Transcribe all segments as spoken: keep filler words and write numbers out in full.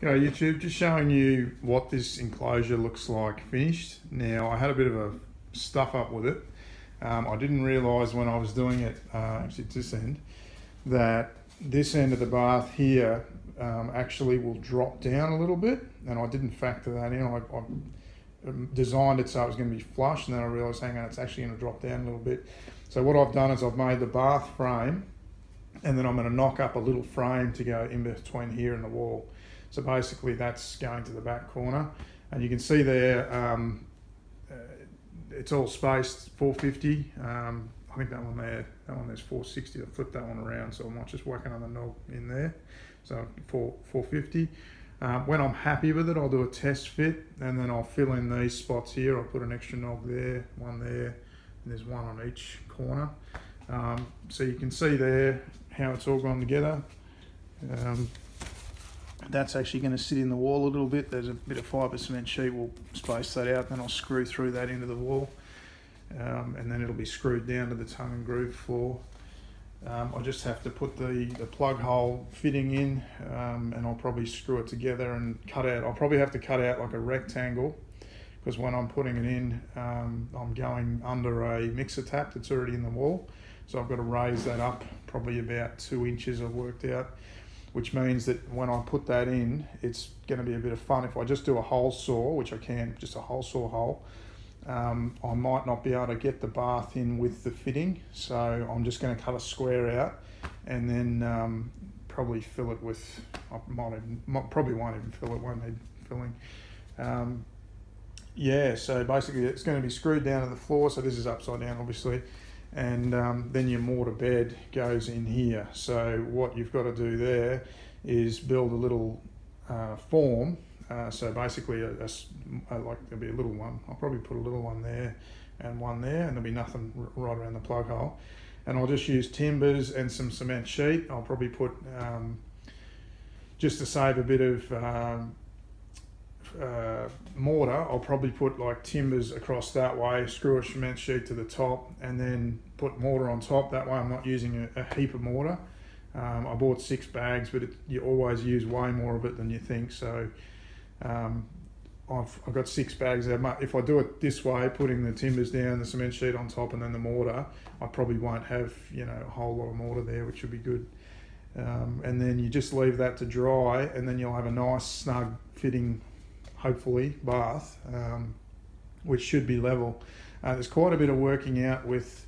Hello YouTube, just showing you what this enclosure looks like finished. Now I had a bit of a stuff up with it. Um, I didn't realise when I was doing it, uh, actually it's this end, that this end of the bath here um, actually will drop down a little bit, and I didn't factor that in. I, I designed it so it was going to be flush, and then I realised, hang on, it's actually going to drop down a little bit. So what I've done is I've made the bath frame, and then I'm going to knock up a little frame to go in between here and the wall. So basically that's going to the back corner, and you can see there um, uh, it's all spaced four fifty. Um, I think that one there, that one there's four sixty. I flipped that one around, so I might just whack another knob in there. So four, four fifty. Um, when I'm happy with it, I'll do a test fit, and then I'll fill in these spots here. I'll put an extra knob there, one there, and there's one on each corner. Um, so you can see there how it's all gone together. Um, That's actually going to sit in the wall a little bit. There's a bit of fibre cement sheet. We'll space that out, then I'll screw through that into the wall, um, and then it'll be screwed down to the tongue and groove floor. Um, I just have to put the, the plug hole fitting in, um, and I'll probably screw it together and cut out. I'll probably have to cut out like a rectangle, because when I'm putting it in, um, I'm going under a mixer tap that's already in the wall. So I've got to raise that up probably about two inches I've worked out, which means that when I put that in, it's going to be a bit of fun. If I just do a hole saw, which I can, just a hole saw hole, um, I might not be able to get the bath in with the fitting. So I'm just going to cut a square out, and then um, probably fill it with, I might even, probably won't even fill it, won't need filling. Um, yeah, so basically it's going to be screwed down to the floor. So this is upside down, obviously. And um, then your mortar bed goes in here. So what you've got to do there is build a little uh, form. Uh, so basically, a, a, a, like there'll be a little one. I'll probably put a little one there and one there, and there'll be nothing right around the plug hole. And I'll just use timbers and some cement sheet. I'll probably put, um, just to save a bit of um, Uh, mortar, I'll probably put like timbers across that way, screw a cement sheet to the top, and then put mortar on top. That way I'm not using a, a heap of mortar. Um, I bought six bags, but it, you always use way more of it than you think. So um, I've, I've got six bags there. If I do it this way, putting the timbers down, the cement sheet on top, and then the mortar, I probably won't have, you know, a whole lot of mortar there, which would be good. Um, and then you just leave that to dry, and then you'll have a nice snug fitting, hopefully, bath, um, which should be level. Uh, there's quite a bit of working out with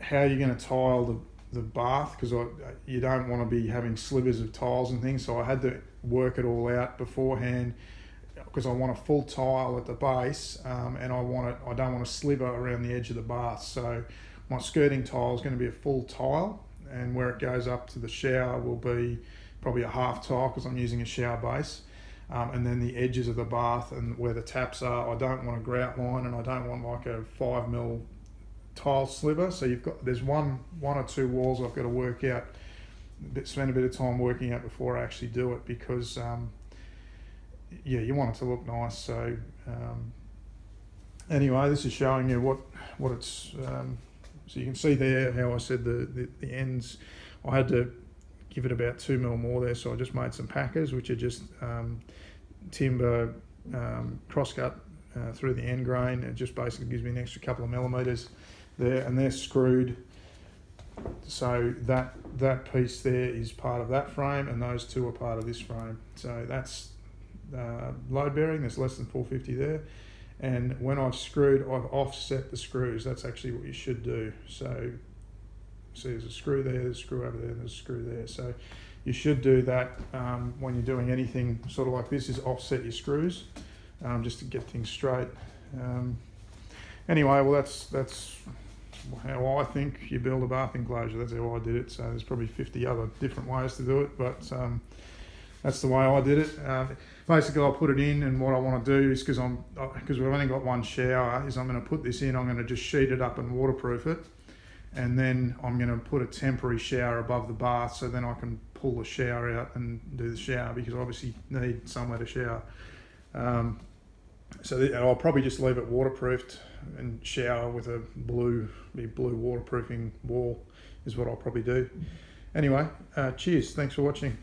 how you're going to tile the, the bath, because you don't want to be having slivers of tiles and things, so I had to work it all out beforehand, because I want a full tile at the base, um, and I want it, I don't want a sliver around the edge of the bath. So my skirting tile is going to be a full tile, and where it goes up to the shower will be probably a half tile, because I'm using a shower base. Um, and then the edges of the bath and where the taps are, I don't want a grout line, and I don't want like a five mil tile sliver. So you've got, there's one, one or two walls I've got to work out, spend a bit of time working out before I actually do it, because um, yeah, you want it to look nice. So um, anyway, this is showing you what what it's. Um, so you can see there how I said the, the the ends. I had to give it about two mil more there, so I just made some packers, which are just um, timber um, crosscut uh, through the end grain. It just basically gives me an extra couple of millimeters there, and they're screwed. So that that piece there is part of that frame, and those two are part of this frame. So that's uh, load bearing. There's less than four fifty there, and when I've screwed, I've offset the screws. That's actually what you should do. So. See, there's a screw there, there's a screw over there, and there's a screw there. So you should do that um, when you're doing anything sort of like this, is offset your screws, um, just to get things straight. Um, anyway, well, that's that's how I think you build a bath enclosure. That's how I did it. So there's probably fifty other different ways to do it, but um, that's the way I did it. Uh, basically, I'll put it in, and what I want to do is, because I'm because we've only got one shower, is I'm going to put this in. I'm going to just sheet it up and waterproof it. And then I'm going to put a temporary shower above the bath, so then I can pull the shower out and do the shower, because I obviously need somewhere to shower. Um, so the, I'll probably just leave it waterproofed and shower with a blue, blue waterproofing wall is what I'll probably do. Anyway, uh, cheers. Thanks for watching.